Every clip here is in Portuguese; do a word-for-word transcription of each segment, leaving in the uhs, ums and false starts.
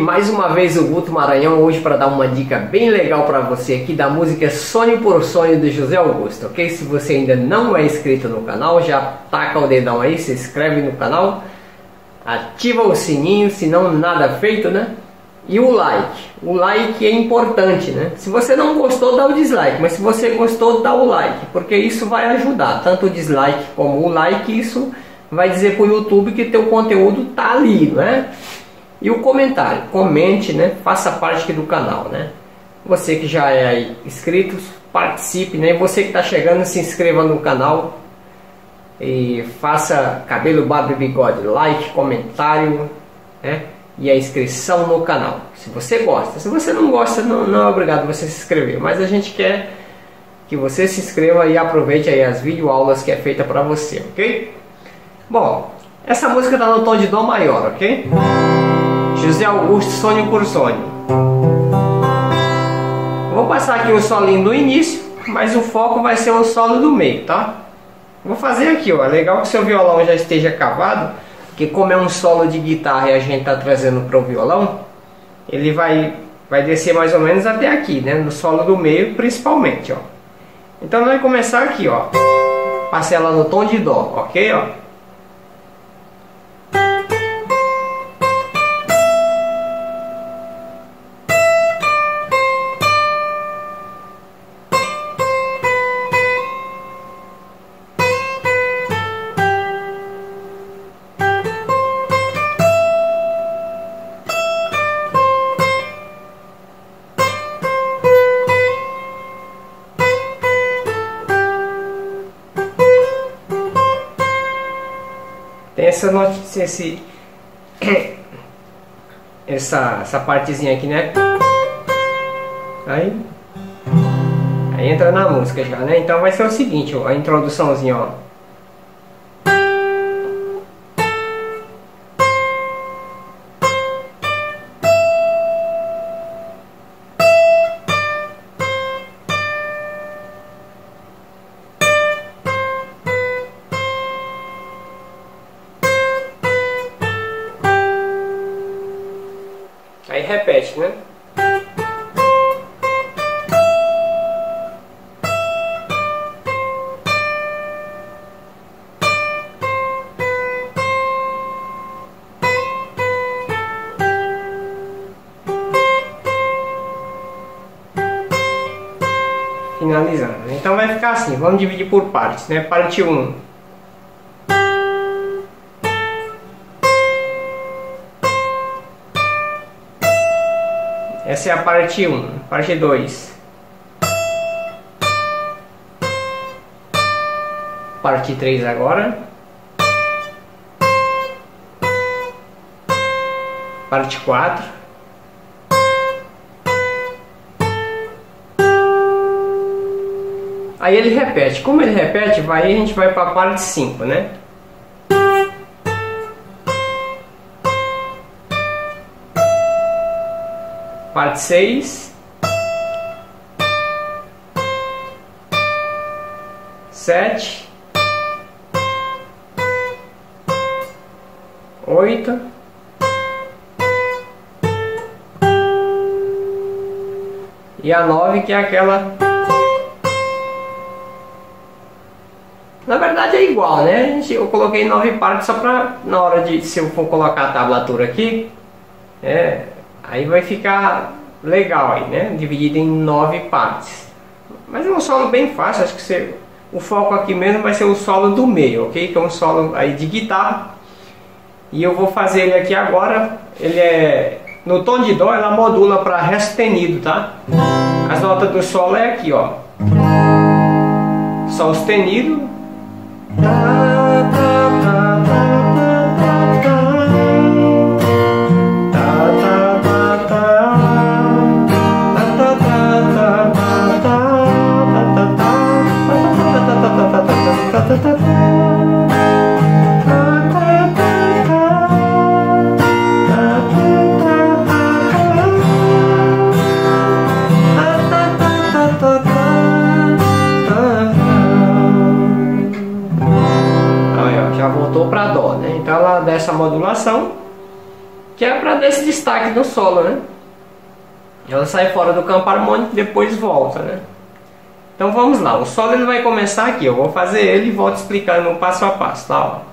Mais uma vez o Guto Maranhão hoje para dar uma dica bem legal para você aqui da música Sonho por Sonho de José Augusto, ok? Se você ainda não é inscrito no canal, já taca o dedão aí, se inscreve no canal, ativa o sininho, senão nada feito, né? E o like, o like é importante, né? Se você não gostou, dá o dislike, mas se você gostou, dá o like, porque isso vai ajudar, tanto o dislike como o like, isso vai dizer para o YouTube que teu conteúdo tá ali, né? E o comentário, comente, né? Faça parte aqui do canal, né? Você que já é inscrito, participe, né? E você que está chegando, se inscreva no canal e faça cabelo, barba e bigode, like, comentário, né? E a inscrição no canal, se você gosta. Se você não gosta, não, não é obrigado você se inscrever, mas a gente quer que você se inscreva e aproveite aí as videoaulas que é feita para você, ok? Bom, essa música está no tom de dó maior, ok? José Augusto, Sonho por Sonho. Vou passar aqui o solinho do início, mas o foco vai ser o solo do meio, tá? Vou fazer aqui, ó. É legal que seu violão já esteja cavado, porque como é um solo de guitarra e a gente tá trazendo para o violão, ele vai, vai descer mais ou menos até aqui, né? No solo do meio, principalmente, ó. Então nós vamos começar aqui, ó. Parcela no tom de dó, ok, ó. Essa, esse, essa, essa partezinha aqui, né? Aí, aí entra na música já, né? Então vai ser o seguinte, ó, a introduçãozinha, ó. Aí repete, né? Finalizando. Então vai ficar assim, vamos dividir por partes, né? Parte um. Essa é a parte um, parte dois, parte três agora, parte quatro, aí ele repete, como ele repete, vai, a gente vai para a parte cinco, né? Parte seis. Sete. Oito. E a nove, que é aquela... Na verdade é igual, né? A gente, eu coloquei nove partes só pra... Na hora de... Se eu for colocar a tablatura aqui... É... Aí vai ficar legal aí, né? Dividido em nove partes. Mas é um solo bem fácil, acho que você... O foco aqui mesmo vai ser o solo do meio, ok? Que é um solo aí de guitarra. E eu vou fazer ele aqui agora. Ele é... No tom de dó ela modula para ré sustenido, tá? As notas do solo é aqui, ó. Sol sustenido. Dessa modulação, que é para dar esse destaque no solo, né? Ela sai fora do campo harmônico e depois volta, né? Então vamos lá, o solo ele vai começar aqui, eu vou fazer ele e volto explicando passo a passo, tá? Ó.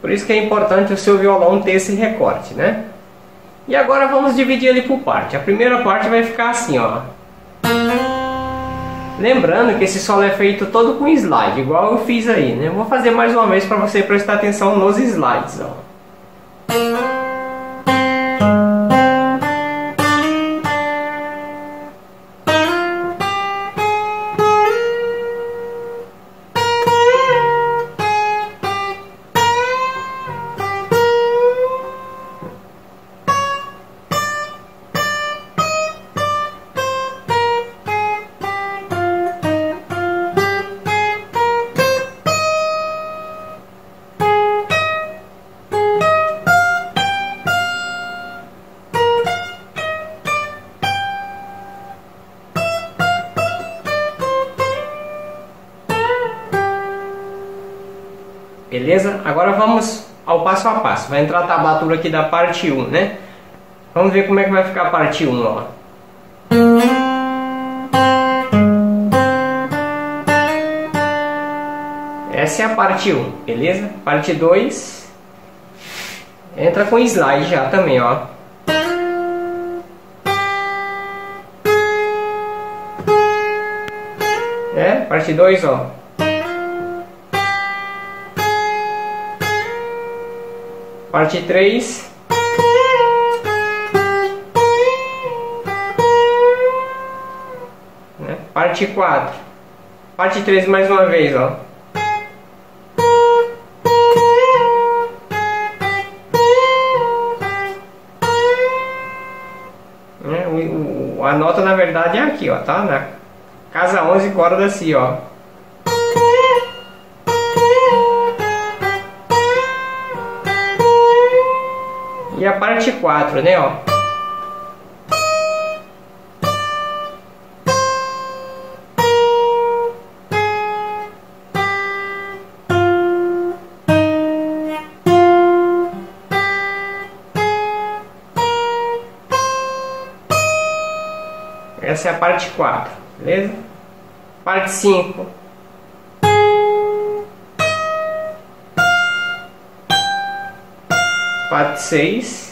Por isso que é importante o seu violão ter esse recorte, né? E agora vamos dividir ele por parte. A primeira parte vai ficar assim, ó. Lembrando que esse solo é feito todo com slide, igual eu fiz aí, né? Vou fazer mais uma vez para você prestar atenção nos slides, ó. Beleza? Agora vamos ao passo a passo. Vai entrar a tablatura aqui da parte um, né? Vamos ver como é que vai ficar a parte um, ó. Essa é a parte um, beleza? Parte dois. Entra com slide já também, ó. É? Parte dois, ó. Parte três. Né? Parte quatro. Parte três mais uma vez, ó. Né? O, o, a nota na verdade é aqui, ó, tá? Na casa onze, corda si, ó. E a parte quatro, né, ó. Essa é a parte quatro, beleza? Parte cinco. Parte seis.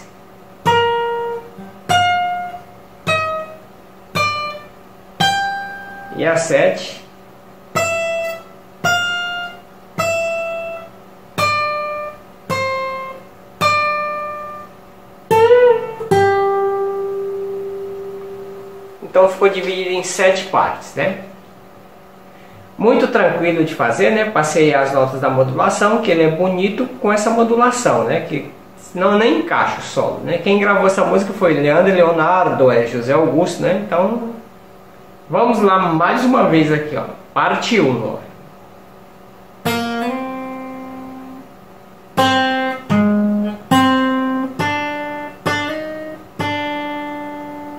e a sete. Então ficou dividido em sete partes, né? Muito tranquilo de fazer, né? Passei as notas da modulação, que ele é bonito com essa modulação, né? Que não nem encaixa o solo, né? Quem gravou essa música foi Leandro Leonardo, é José Augusto, né? Então vamos lá mais uma vez aqui, ó. Parte um, ó.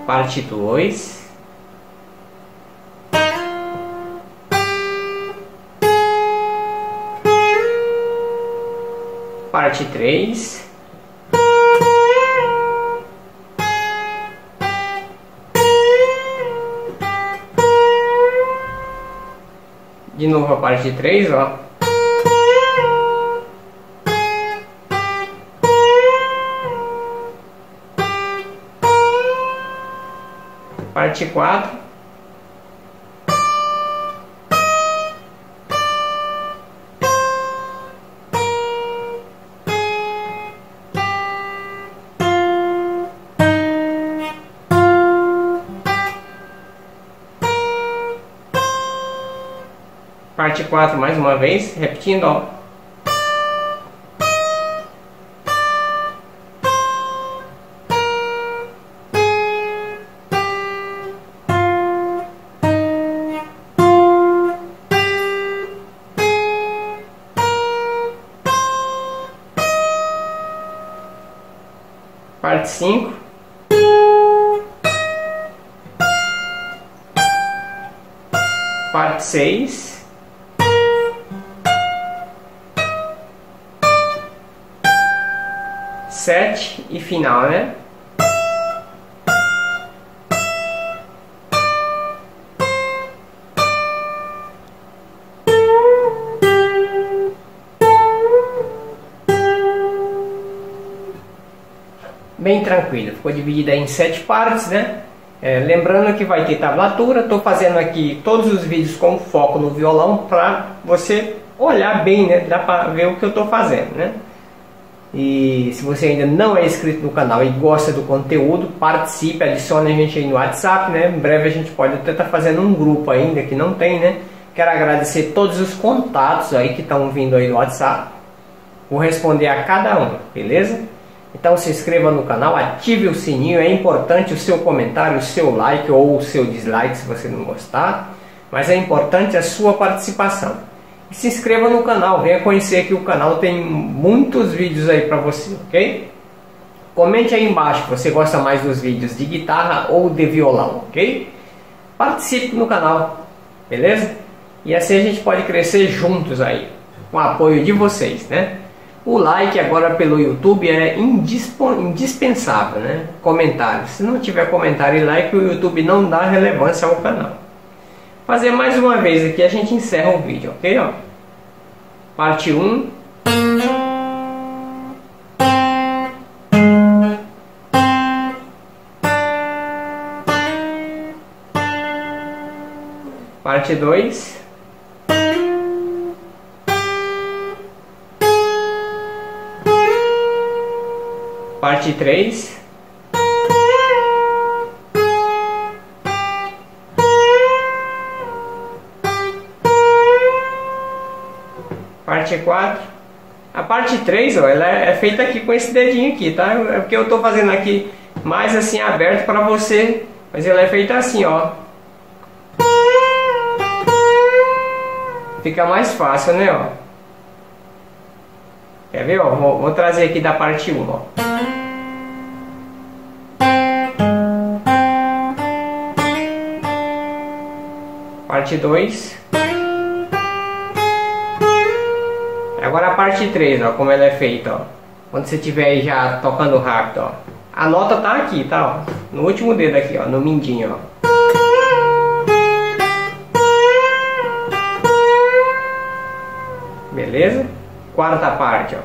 Parte dois. Parte três. De novo a parte três, ó. Parte quatro. Parte quatro mais uma vez, repetindo, ó. Parte cinco. Parte seis. Sete e final, né? Bem tranquilo, ficou dividida em sete partes, né? É, lembrando que vai ter tablatura. Estou fazendo aqui todos os vídeos com foco no violão para você olhar bem, né? Dá para ver o que eu estou fazendo, né? E se você ainda não é inscrito no canal e gosta do conteúdo, participe, adicione a gente aí no WhatsApp, né? Em breve a gente pode até estar tá fazendo um grupo ainda que não tem, né? Quero agradecer todos os contatos aí que estão vindo aí no WhatsApp. Vou responder a cada um, beleza? Então se inscreva no canal, ative o sininho, é importante o seu comentário, o seu like ou o seu dislike se você não gostar. Mas é importante a sua participação. E se inscreva no canal, venha conhecer que o canal tem muitos vídeos aí pra você, ok? Comente aí embaixo se você gosta mais dos vídeos de guitarra ou de violão, ok? Participe no canal, beleza? E assim a gente pode crescer juntos aí, com o apoio de vocês, né? O like agora pelo YouTube é indispensável, né? Comentário. Se não tiver comentário e like, o YouTube não dá relevância ao canal. Fazer mais uma vez aqui, a gente encerra o vídeo, ok? Ó. Parte um. Parte dois. Parte três. Parte quatro. A parte três, ó, ela é feita aqui com esse dedinho aqui, tá? É porque eu tô fazendo aqui mais assim aberto para você, mas ela é feita assim, ó. Fica mais fácil, né, ó? Quer ver, ó? Vou, vou trazer aqui da parte um, ó. Parte dois. Agora a parte três, ó, como ela é feita, ó. Quando você estiver aí já tocando rápido, ó. A nota tá aqui, tá, ó. No último dedo aqui, ó, no mindinho, ó. Beleza? Quarta parte, ó.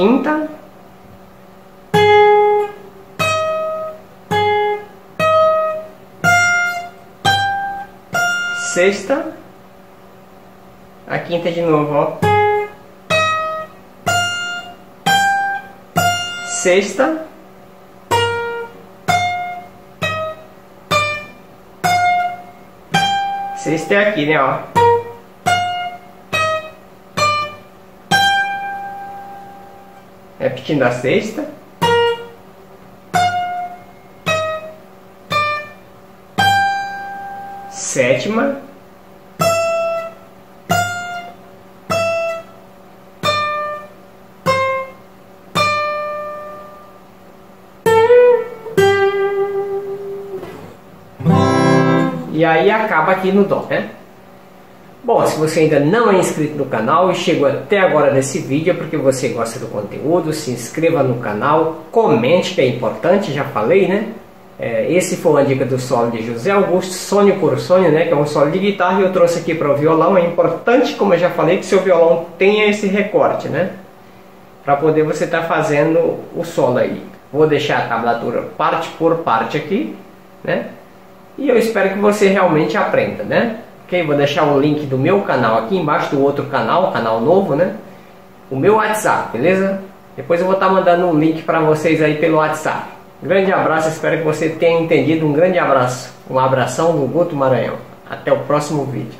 quinta, sexta, a quinta de novo, ó, sexta, sexta é aqui, né, ó. Repetindo a sexta, sétima, e aí acaba aqui no dó, né? Bom, se você ainda não é inscrito no canal e chegou até agora nesse vídeo é porque você gosta do conteúdo, se inscreva no canal, comente, que é importante, já falei, né? É, esse foi uma dica do solo de José Augusto, Sonho por Sonho, né? Que é um solo de guitarra, e eu trouxe aqui para o violão. É importante, como eu já falei, que seu violão tenha esse recorte, né? Para poder você estar tá fazendo o solo aí. Vou deixar a tablatura parte por parte aqui, né? E eu espero que você realmente aprenda, né? Okay, vou deixar o link do meu canal aqui embaixo, do outro canal, canal novo, né? O meu WhatsApp, beleza? Depois eu vou estar mandando um link para vocês aí pelo WhatsApp. Um grande abraço, espero que você tenha entendido. Um grande abraço, um abração do Guto Maranhão. Até o próximo vídeo.